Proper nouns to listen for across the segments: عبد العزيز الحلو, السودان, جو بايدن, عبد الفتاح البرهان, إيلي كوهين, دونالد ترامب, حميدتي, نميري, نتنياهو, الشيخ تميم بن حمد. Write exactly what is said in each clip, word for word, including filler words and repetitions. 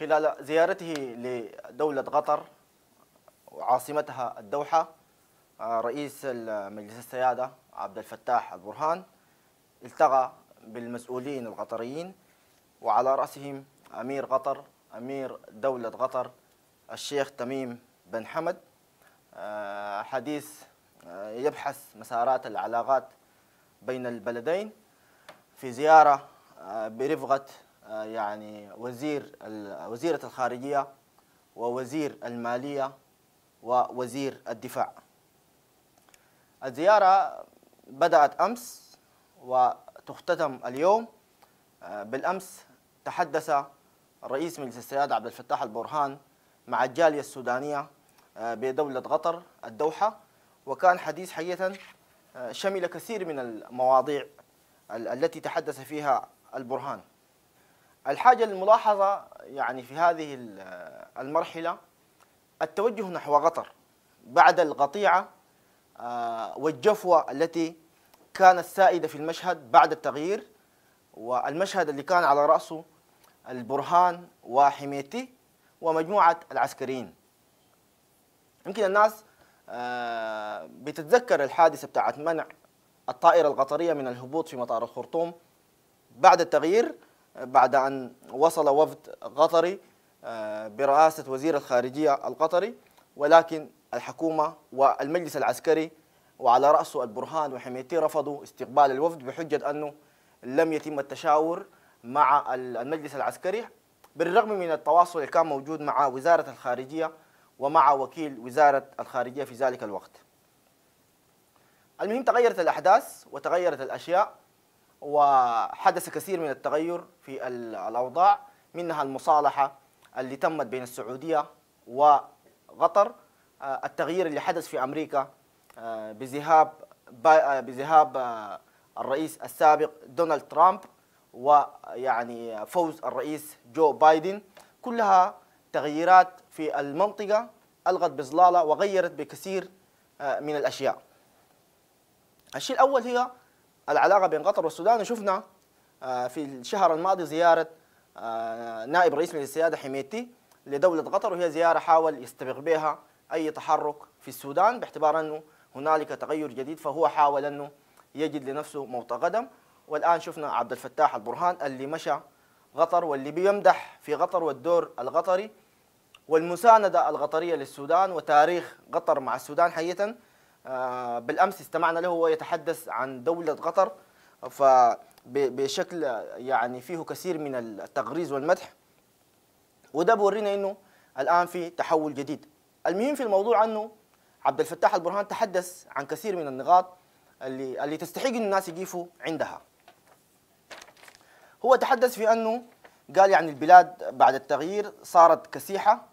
خلال زيارته لدولة قطر وعاصمتها الدوحة، رئيس مجلس السيادة عبد الفتاح البرهان التقى بالمسؤولين القطريين وعلى رأسهم أمير قطر، أمير دولة قطر الشيخ تميم بن حمد. حديث يبحث مسارات العلاقات بين البلدين في زيارة برفقة يعني وزير وزيرة الخارجية ووزير المالية ووزير الدفاع. الزيارة بدأت أمس وتختتم اليوم. بالأمس تحدث رئيس مجلس السيادة عبد الفتاح البرهان مع الجالية السودانية بدولة قطر الدوحة، وكان حديث حقيقة شمل كثير من المواضيع التي تحدث فيها البرهان. الحاجة الملاحظة يعني في هذه المرحلة التوجه نحو قطر بعد القطيعة والجفوة التي كانت سائدة في المشهد بعد التغيير، والمشهد اللي كان على رأسه البرهان وحميدتي ومجموعة العسكريين. يمكن الناس بتتذكر الحادثة بتاعت منع الطائرة القطرية من الهبوط في مطار الخرطوم بعد التغيير، بعد أن وصل وفد قطري برئاسة وزير الخارجية القطري، ولكن الحكومة والمجلس العسكري وعلى رأسه البرهان وحميدتي رفضوا استقبال الوفد بحجة أنه لم يتم التشاور مع المجلس العسكري، بالرغم من التواصل اللي كان موجود مع وزارة الخارجية ومع وكيل وزارة الخارجية في ذلك الوقت. المهم تغيرت الأحداث وتغيرت الأشياء وحدث كثير من التغير في الأوضاع، منها المصالحة اللي تمت بين السعودية وقطر، التغيير اللي حدث في أمريكا بذهاب بذهاب الرئيس السابق دونالد ترامب ويعني فوز الرئيس جو بايدن، كلها تغييرات في المنطقة ألغت بظلالة وغيرت بكثير من الأشياء. الشيء الأول هي العلاقة بين قطر والسودان. شفنا في الشهر الماضي زيارة نائب رئيس مجلس السيادة حميدتي لدولة قطر، وهي زيارة حاول يستبق بها أي تحرك في السودان باعتبار أنه هنالك تغير جديد، فهو حاول أنه يجد لنفسه موطئ قدم. والآن شفنا عبد الفتاح البرهان اللي مشى قطر واللي بيمدح في قطر والدور القطري والمساندة القطرية للسودان وتاريخ قطر مع السودان حقيقة. بالأمس استمعنا له وهو يتحدث عن دولة قطر فبشكل يعني فيه كثير من التغريز والمدح، وده بورينا أنه الآن في تحول جديد. المهم في الموضوع أنه عبد الفتاح البرهان تحدث عن كثير من النقاط اللي, اللي تستحق أن الناس يقيفوا عندها. هو تحدث في أنه قال يعني البلاد بعد التغيير صارت كسيحة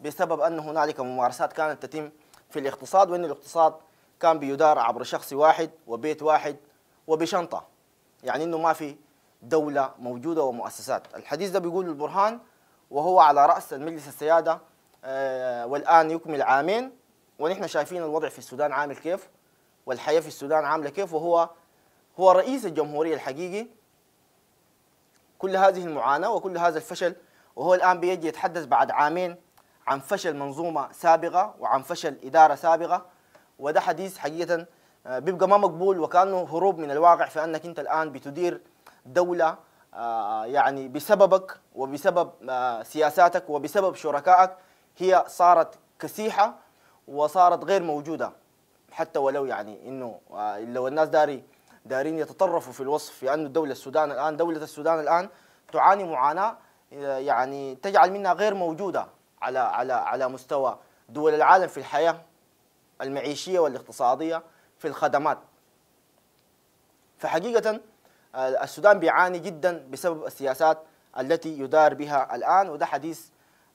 بسبب أن هنالك ممارسات كانت تتم في الاقتصاد، وأن الاقتصاد كان بيدار عبر شخص واحد وبيت واحد وبشنطة، يعني أنه ما في دولة موجودة ومؤسسات. الحديث ده بيقول البرهان وهو على رأس المجلس السيادة، والآن يكمل عامين ونحن شايفين الوضع في السودان عامل كيف والحياة في السودان عاملة كيف، وهو هو رئيس الجمهورية الحقيقي. كل هذه المعاناة وكل هذا الفشل، وهو الآن بيجي يتحدث بعد عامين عن فشل منظومة سابقة وعن فشل إدارة سابقة، وده حديث حقيقة بيبقى ما مقبول وكأنه هروب من الواقع، فأنك أنت الآن بتدير دولة يعني بسببك وبسبب سياساتك وبسبب شركائك هي صارت كسيحة وصارت غير موجودة، حتى ولو يعني إنه لو الناس داري دارين يتطرفوا في الوصف في أن دولة السودان الآن دولة السودان الآن تعاني معاناة يعني تجعل منها غير موجودة على على على مستوى دول العالم في الحياة المعيشية والاقتصادية في الخدمات. فحقيقة السودان بيعاني جدا بسبب السياسات التي يدار بها الآن، وده حديث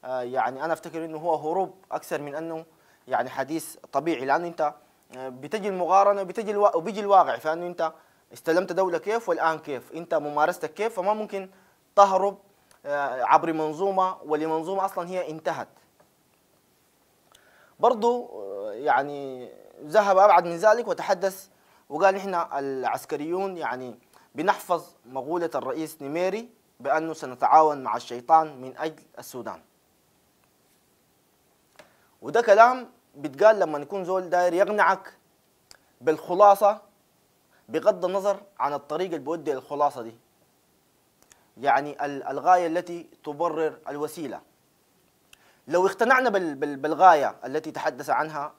يعني أنا أفتكر إنه هو هروب أكثر من أنه يعني حديث طبيعي، لأن أنت بتجي المقارنة وبتجي الوا... وبيجي الواقع، فأنه أنت استلمت دولة كيف والآن كيف، أنت ممارستك كيف، فما ممكن تهرب عبر منظومة ولمنظومة أصلا هي انتهت. برضو يعني ذهب أبعد من ذلك وتحدث وقال نحن العسكريون يعني بنحفظ مقولة الرئيس نميري بأنه سنتعاون مع الشيطان من أجل السودان. وده كلام بيتقال لما يكون زول داير يقنعك بالخلاصة بغض النظر عن الطريق اللي بيودي للخلاصة دي، يعني الغاية التي تبرر الوسيلة. لو اقتنعنا بالغاية التي تحدث عنها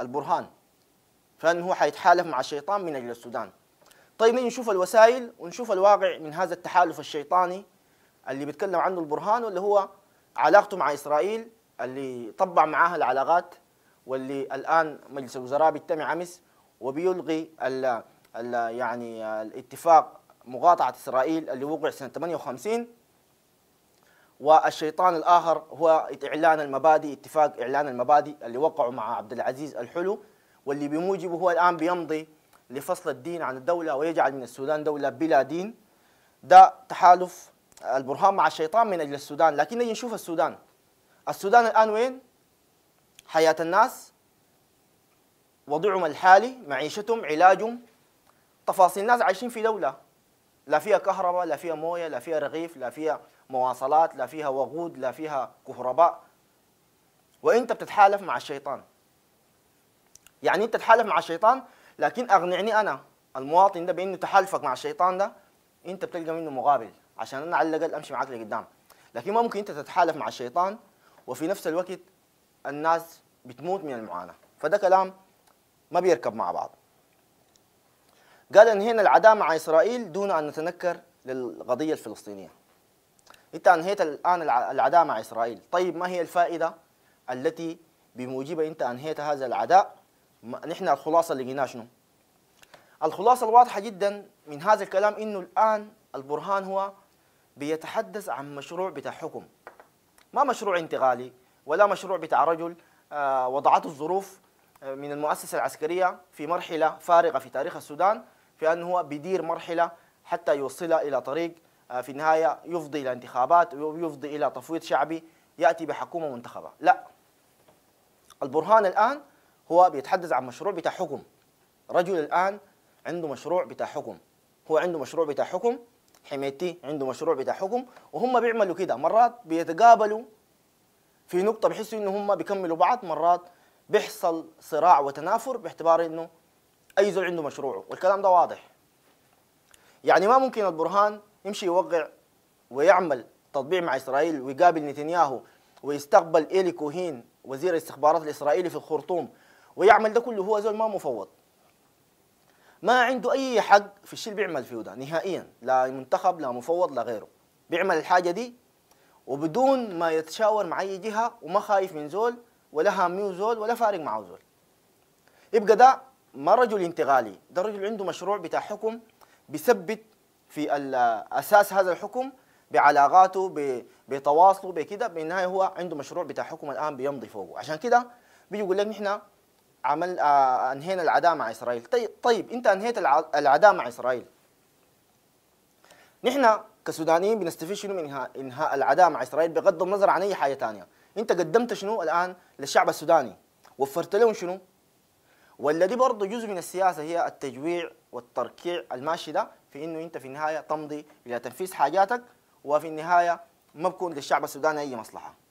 البرهان فأنه حيتحالف مع الشيطان من أجل السودان. طيب نشوف الوسائل ونشوف الواقع من هذا التحالف الشيطاني اللي بيتكلم عنه البرهان، واللي هو علاقته مع إسرائيل اللي طبع معاها العلاقات، واللي الآن مجلس الوزراء بيجتمع أمس وبيلغي ال ال يعني الاتفاق مقاطعة إسرائيل اللي وقع سنة ثمانية وخمسين. والشيطان الآخر هو إعلان المبادئ، اتفاق إعلان المبادئ اللي وقعوا مع عبد العزيز الحلو، واللي بموجبه هو الآن بيمضي لفصل الدين عن الدولة ويجعل من السودان دولة بلا دين. ده تحالف البرهان مع الشيطان من أجل السودان. لكن نجي نشوف السودان، السودان الآن وين؟ حياة الناس، وضعهم الحالي، معيشتهم، علاجهم، تفاصيل الناس عايشين في دولة لا فيها كهرباء، لا فيها موية، لا فيها رغيف، لا فيها مواصلات، لا فيها وقود، لا فيها كهرباء، وانت بتتحالف مع الشيطان. يعني انت تتحالف مع الشيطان، لكن اقنعني انا المواطن ده بانه تحالفك مع الشيطان ده انت بتلقى منه مقابل، عشان انا على الاقل امشي معاك لقدام. لكن ما ممكن انت تتحالف مع الشيطان وفي نفس الوقت الناس بتموت من المعاناة، فده كلام ما بيركب مع بعض. قال انهينا العداء مع اسرائيل دون ان نتنكر للقضية الفلسطينية. انت انهيت الان العداء مع اسرائيل، طيب ما هي الفائدة التي بموجبها انت انهيت هذا العداء؟ نحن الخلاصة اللي لقيناها شنو؟ الخلاصة الواضحة جدا من هذا الكلام انه الان البرهان هو بيتحدث عن مشروع بتاع حكم، ما مشروع انتقالي ولا مشروع بتاع رجل وضعته الظروف من المؤسسة العسكرية في مرحلة فارغة في تاريخ السودان، في أنه هو بيدير مرحلة حتى يوصلها إلى طريق في النهاية يفضي إلى انتخابات ويفضي إلى تفويض شعبي يأتي بحكومة منتخبة. لا، البرهان الآن هو بيتحدث عن مشروع بتاع حكم. رجل الآن عنده مشروع بتاع حكم، هو عنده مشروع بتاع حكم، حميدتي عنده مشروع بتاع حكم، وهم بيعملوا كده مرات بيتقابلوا في نقطة بحسوا إن هم بيكملوا بعض، مرات بيحصل صراع وتنافر باعتبار إنه أي زول عنده مشروعه، والكلام ده واضح. يعني ما ممكن البرهان يمشي يوقع ويعمل تطبيع مع إسرائيل ويقابل نتنياهو ويستقبل إيلي كوهين وزير الاستخبارات الإسرائيلي في الخرطوم ويعمل ده كله، هو زول ما مفوض، ما عنده أي حق في الشيء اللي بيعمل فيه ده نهائيا، لا منتخب لا مفوض لا غيره، بيعمل الحاجة دي وبدون ما يتشاور مع أي جهة، وما خايف من زول ولا هاميه زول ولا فارق معه زول. يبقى ده ما رجل انتقالي، ده رجل عنده مشروع بتاع حكم بيثبت في أساس هذا الحكم بعلاقاته بتواصله بكده، بالنهاية هو عنده مشروع بتاع حكم الآن بيمضي فوقه. عشان كده بيجي يقول لك نحن عمل آه أنهينا العداء مع إسرائيل. طيب, طيب أنت أنهيت العداء مع إسرائيل، نحن كسودانيين بنستفيد شنو من إنهاء العداء مع إسرائيل بغض النظر عن أي حاجة ثانية؟ أنت قدمت شنو الآن للشعب السوداني؟ وفرت لهم شنو؟ ولا دي برضه جزء من السياسة، هي التجويع والتركيع الماشي ده، في إنه أنت في النهاية تمضي إلى تنفيذ حاجاتك وفي النهاية ما بكون للشعب السوداني أي مصلحة.